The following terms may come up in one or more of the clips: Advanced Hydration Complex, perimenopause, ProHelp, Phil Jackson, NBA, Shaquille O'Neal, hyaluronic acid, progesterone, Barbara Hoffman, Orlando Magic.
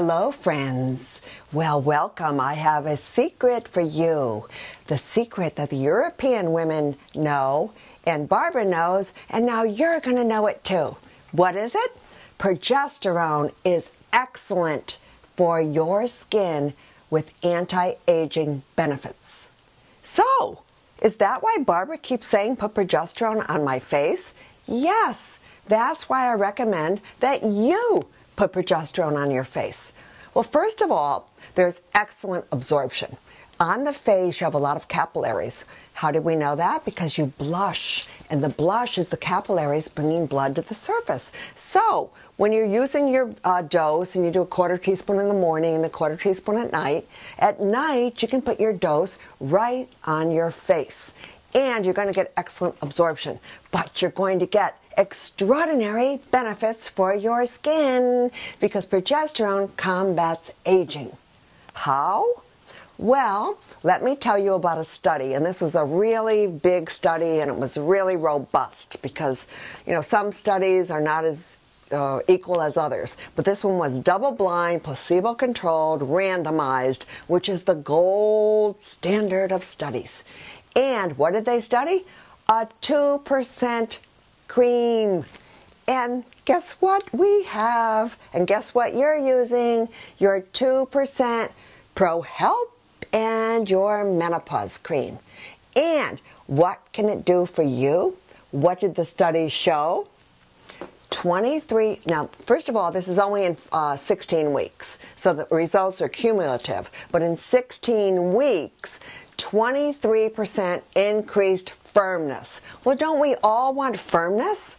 Hello friends, well welcome. I have a secret for you. The secret that the European women know and Barbara knows, and now you're gonna know it too. What is it? Progesterone is excellent for your skin with anti-aging benefits. So, is that why Barbara keeps saying put progesterone on my face? Yes, that's why I recommend that you put progesterone on your face. Well, first of all, there's excellent absorption. On the face, you have a lot of capillaries. How did we know that? Because you blush, and the blush is the capillaries bringing blood to the surface. So, when you're using your dose, and you do a quarter teaspoon in the morning and a quarter teaspoon at night you can put your dose right on your face. And you're going to get excellent absorption, but you're going to get extraordinary benefits for your skin because progesterone combats aging. How? Well, let me tell you about a study, and this was a really big study and it was really robust because, you know, some studies are not as equal as others, but this one was double-blind, placebo-controlled, randomized, which is the gold standard of studies. And what did they study? A 2% cream. And guess what we have? And guess what you're using? Your 2% ProHelp and your menopause cream. And what can it do for you? What did the study show? 23, now first of all, this is only in 16 weeks, so the results are cumulative, but in 16 weeks, 23% increased firmness. Well, don't we all want firmness?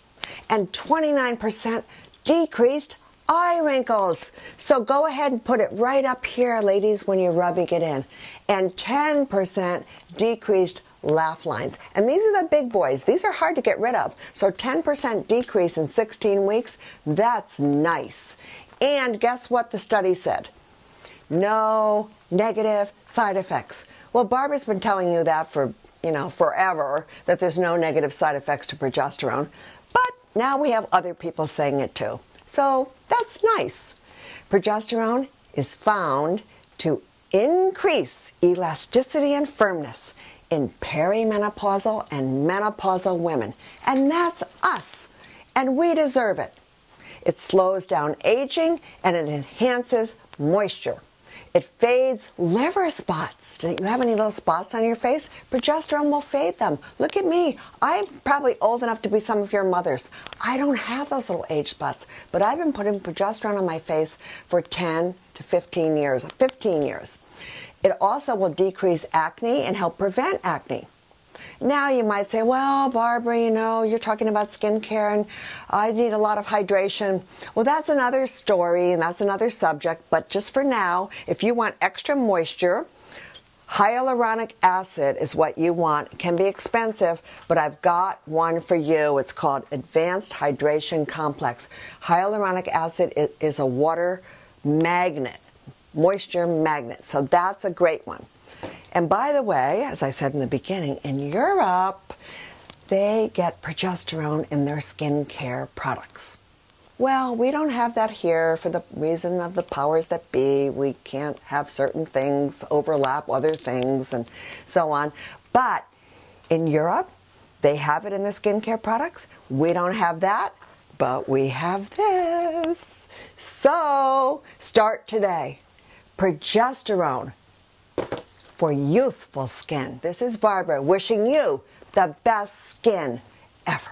And 29% decreased eye wrinkles. So go ahead and put it right up here, ladies, when you're rubbing it in. And 10% decreased laugh lines. And these are the big boys. These are hard to get rid of. So 10% decrease in 16 weeks, that's nice. And guess what the study said? No negative side effects. Well, Barbara's been telling you that for, you know, forever, that there's no negative side effects to progesterone. But now we have other people saying it too. So that's nice. Progesterone is found to increase elasticity and firmness in perimenopausal and menopausal women. And that's us. And we deserve it. It slows down aging and it enhances moisture. It fades liver spots. Do you have any little spots on your face? Progesterone will fade them. Look at me. I'm probably old enough to be some of your mothers. I don't have those little age spots, but I've been putting progesterone on my face for 10 to 15 years. 15 years. It also will decrease acne and help prevent acne. Now you might say, well, Barbara, you know, you're talking about skincare and I need a lot of hydration. Well, that's another story and that's another subject, but just for now, if you want extra moisture, hyaluronic acid is what you want. It can be expensive, but I've got one for you. It's called Advanced Hydration Complex. Hyaluronic acid is a water magnet, moisture magnet, so that's a great one. And by the way, as I said in the beginning, in Europe, they get progesterone in their skincare products. Well, we don't have that here for the reason of the powers that be. We can't have certain things overlap other things and so on. But in Europe, they have it in their skincare products. We don't have that, but we have this. So start today. Progesterone for youthful skin. This is Barbara wishing you the best skin ever.